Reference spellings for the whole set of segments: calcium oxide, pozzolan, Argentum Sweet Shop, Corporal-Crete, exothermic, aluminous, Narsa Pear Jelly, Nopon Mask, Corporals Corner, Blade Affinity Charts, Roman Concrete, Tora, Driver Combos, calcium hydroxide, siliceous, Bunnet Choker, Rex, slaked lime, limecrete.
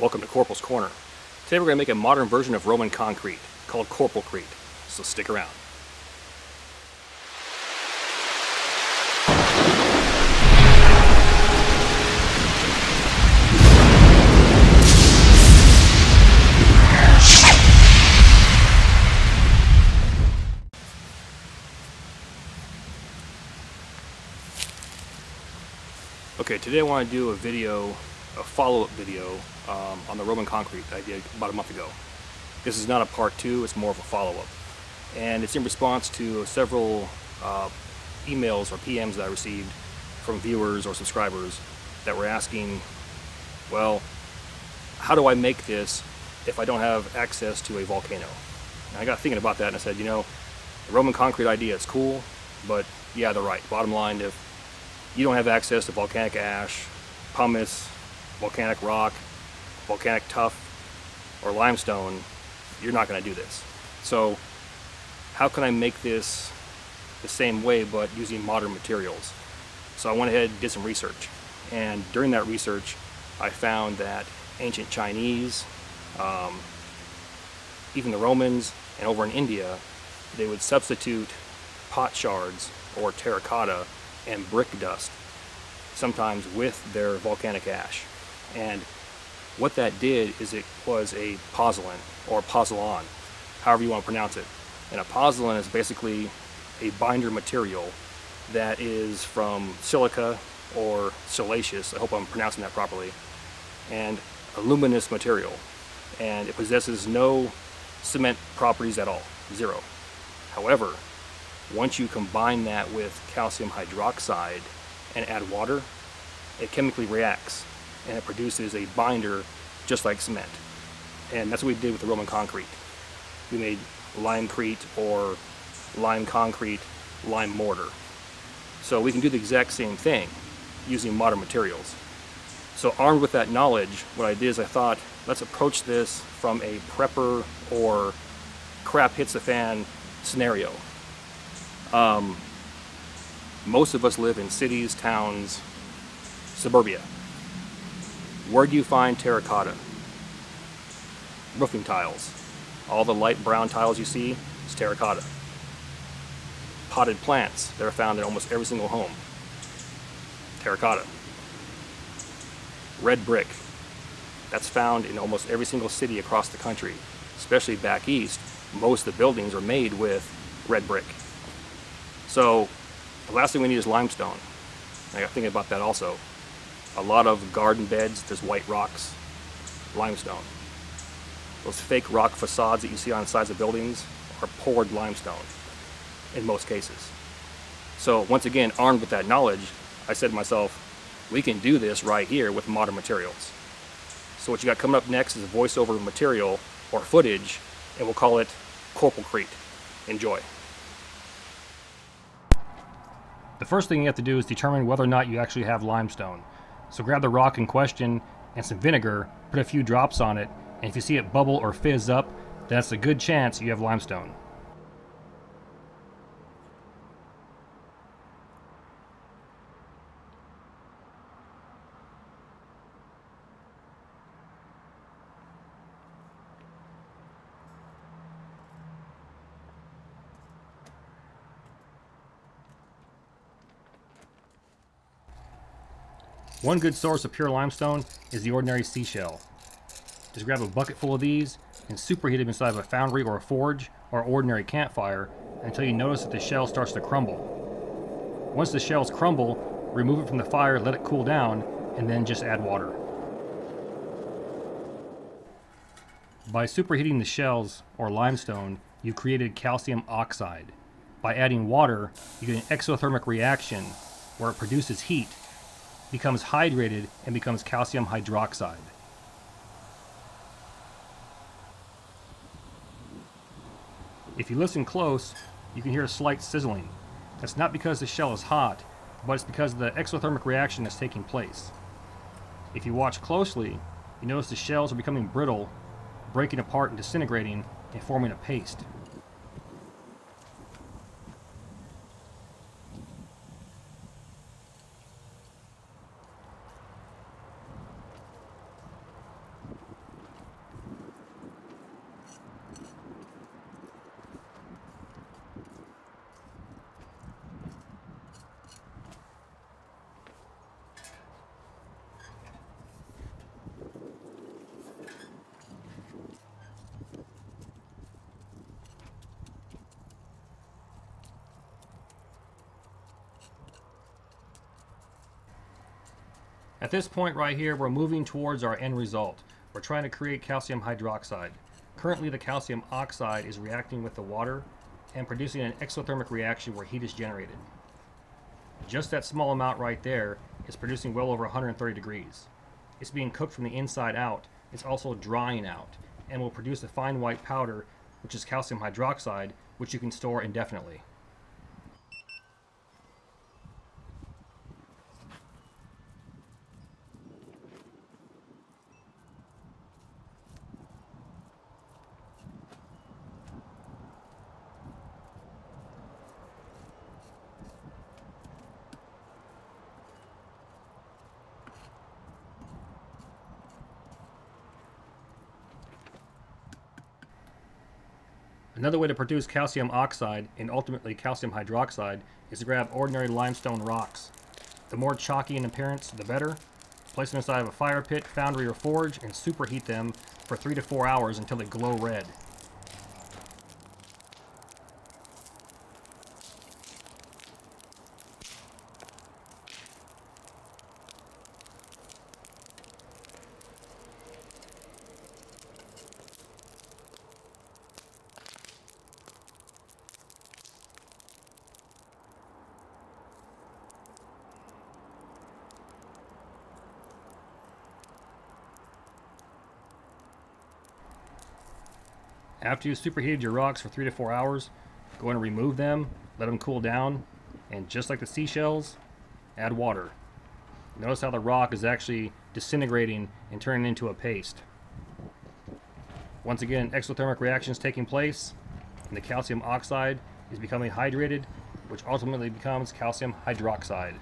Welcome to Corporals Corner. Today we're going to make a modern version of Roman concrete called Corporal-Crete, so stick around. Okay, today I want to do a follow-up video on the Roman concrete I did about a month ago. This is not a part two, it's more of a follow-up. And it's in response to several emails or PMs that I received from viewers or subscribers that were asking, well, how do I make this if I don't have access to a volcano? And I got thinking about that and I said, you know, the Roman concrete idea is cool, but yeah, they're right. Bottom line, if you don't have access to volcanic ash, pumice, volcanic rock, volcanic tuff, or limestone, you're not going to do this. So how can I make this the same way but using modern materials? So I went ahead and did some research, and during that research I found that ancient Chinese, even the Romans, and over in India, they would substitute pot shards or terracotta and brick dust, sometimes with their volcanic ash. And what that did is it was a pozzolan, or pozzolan, however you want to pronounce it. And a pozzolan is basically a binder material that is from silica or siliceous, I hope I'm pronouncing that properly, and aluminous material. And it possesses no cement properties at all, zero. However, once you combine that with calcium hydroxide and add water, it chemically reacts and it produces a binder just like cement. And that's what we did with the Roman concrete. We made limecrete, or lime concrete, lime mortar. So we can do the exact same thing using modern materials. So armed with that knowledge, what I did is I thought, let's approach this from a prepper or crap hits the fan scenario. Most of us live in cities, towns, suburbia. Where do you find terracotta? Roofing tiles. All the light brown tiles you see is terracotta. Potted plants that are found in almost every single home. Terracotta. Red brick. That's found in almost every single city across the country. Especially back east, most of the buildings are made with red brick. So the last thing we need is limestone. I got thinking about that also. A lot of garden beds, there's white rocks, limestone. Those fake rock facades that you see on the sides of buildings are poured limestone in most cases. So once again, armed with that knowledge, I said to myself, we can do this right here with modern materials. So what you got coming up next is a voiceover material or footage, and we'll call it Corporal-Crete. Enjoy. The first thing you have to do is determine whether or not you actually have limestone. So grab the rock in question and some vinegar, put a few drops on it, and if you see it bubble or fizz up, that's a good chance you have limestone. One good source of pure limestone is the ordinary seashell. Just grab a bucket full of these and superheat them inside of a foundry or a forge or ordinary campfire until you notice that the shell starts to crumble. Once the shells crumble, remove it from the fire, let it cool down, and then just add water. By superheating the shells, or limestone, you created calcium oxide. By adding water, you get an exothermic reaction where it produces heat, becomes hydrated, and becomes calcium hydroxide. If you listen close, you can hear a slight sizzling. That's not because the shell is hot, but it's because of the exothermic reaction that's taking place. If you watch closely, you notice the shells are becoming brittle, breaking apart and disintegrating, and forming a paste. At this point right here, we're moving towards our end result. We're trying to create calcium hydroxide. Currently, the calcium oxide is reacting with the water and producing an exothermic reaction where heat is generated. Just that small amount right there is producing well over 130 degrees. It's being cooked from the inside out. It's also drying out and will produce a fine white powder, which is calcium hydroxide, which you can store indefinitely. Another way to produce calcium oxide, and ultimately calcium hydroxide, is to grab ordinary limestone rocks. The more chalky in appearance, the better. Place them inside of a fire pit, foundry, or forge, and superheat them for 3 to 4 hours until they glow red. After you've superheated your rocks for 3 to 4 hours, go and remove them, let them cool down, and just like the seashells, add water. Notice how the rock is actually disintegrating and turning into a paste. Once again, exothermic reaction is taking place, and the calcium oxide is becoming hydrated, which ultimately becomes calcium hydroxide,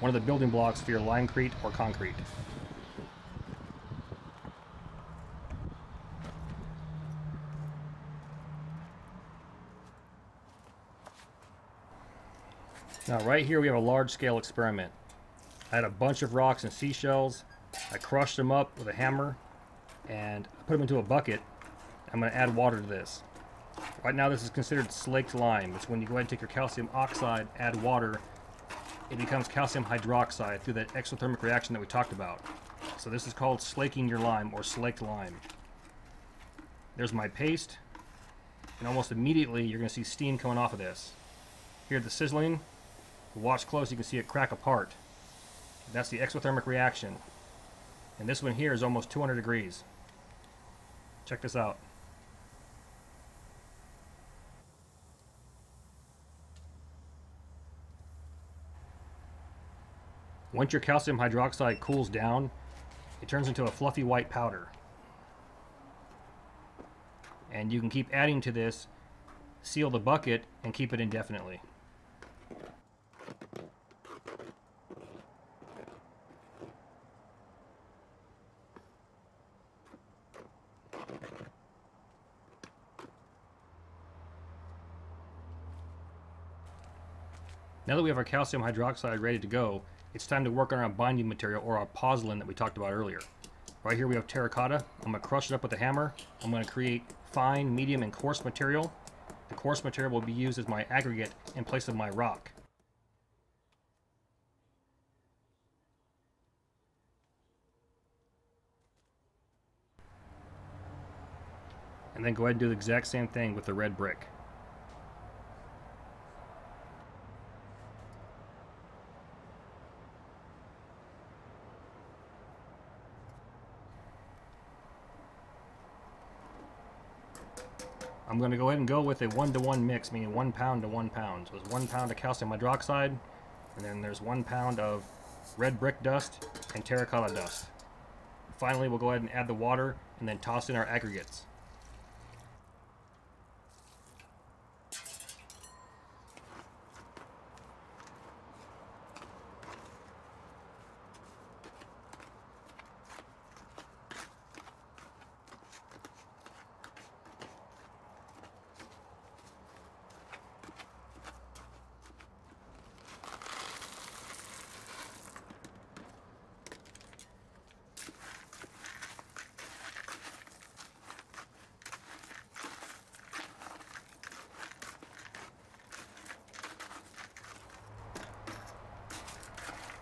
one of the building blocks for your limecrete or concrete. Now right here we have a large-scale experiment. I had a bunch of rocks and seashells. I crushed them up with a hammer and I put them into a bucket. I'm going to add water to this. Right now this is considered slaked lime. It's when you go ahead and take your calcium oxide, add water, it becomes calcium hydroxide through that exothermic reaction that we talked about. So this is called slaking your lime or slaked lime. There's my paste, and almost immediately you're going to see steam coming off of this. Hear the sizzling. Watch close, you can see it crack apart. That's the exothermic reaction. And this one here is almost 200 degrees. Check this out. Once your calcium hydroxide cools down, it turns into a fluffy white powder. And you can keep adding to this, seal the bucket, and keep it indefinitely. Now that we have our calcium hydroxide ready to go, it's time to work on our binding material, or our pozzolan that we talked about earlier. Right here we have terracotta. I'm going to crush it up with a hammer. I'm going to create fine, medium, and coarse material. The coarse material will be used as my aggregate in place of my rock. And then go ahead and do the exact same thing with the red brick. I'm going to go ahead and go with a 1-to-1 mix, meaning 1 pound to 1 pound. So it's 1 pound of calcium hydroxide, and then there's 1 pound of red brick dust and terracotta dust. Finally, we'll go ahead and add the water and then toss in our aggregates.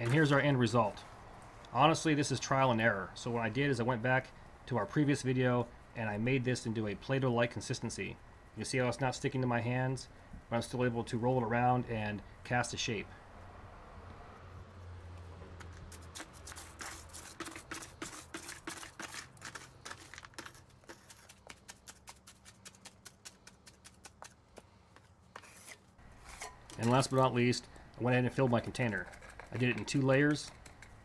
And here's our end result. Honestly, this is trial and error. So what I did is I went back to our previous video and I made this into a Play-Doh-like consistency. You see how it's not sticking to my hands, but I'm still able to roll it around and cast a shape. And last but not least, I went ahead and filled my container. I did it in two layers,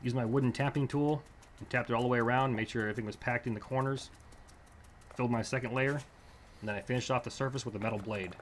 used my wooden tapping tool, and tapped it all the way around, made sure everything was packed in the corners, filled my second layer, and then I finished off the surface with a metal blade.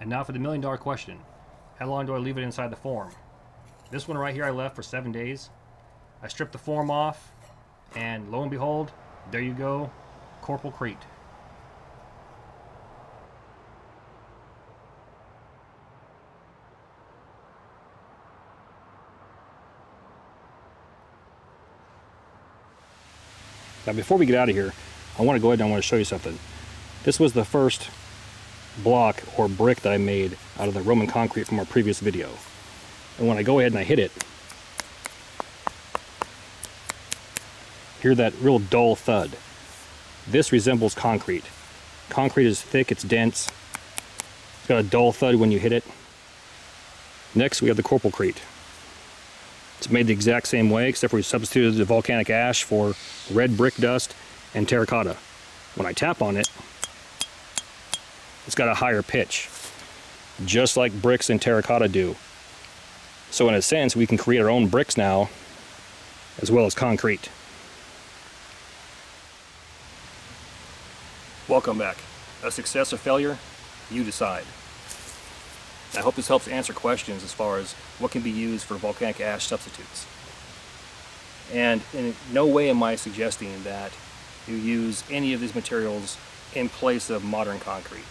And now for the $1 million question. How long do I leave it inside the form? This one right here I left for 7 days. I stripped the form off, and lo and behold, there you go, Corporal-Crete. Now before we get out of here, I want to go ahead and I want to show you something. This was the first block or brick that I made out of the Roman concrete from our previous video. And when I go ahead and I hit it, hear that real dull thud. This resembles concrete. Concrete is thick, it's dense. It's got a dull thud when you hit it. Next we have the Corporal-Crete. It's made the exact same way except for we substituted the volcanic ash for red brick dust and terracotta. When I tap on it, it's got a higher pitch, just like bricks and terracotta do. So in a sense, we can create our own bricks now, as well as concrete. Welcome back. A success or failure? You decide. I hope this helps answer questions as far as what can be used for volcanic ash substitutes. And in no way am I suggesting that you use any of these materials in place of modern concrete.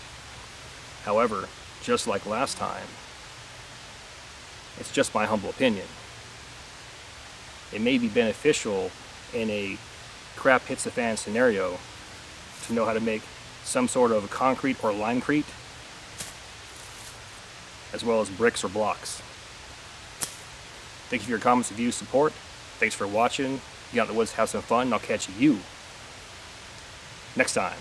However, just like last time, it's just my humble opinion. It may be beneficial in a crap hits the fan scenario to know how to make some sort of concrete or limecrete, as well as bricks or blocks. Thank you for your comments, views, support. Thanks for watching. Get out in the woods, have some fun, and I'll catch you next time.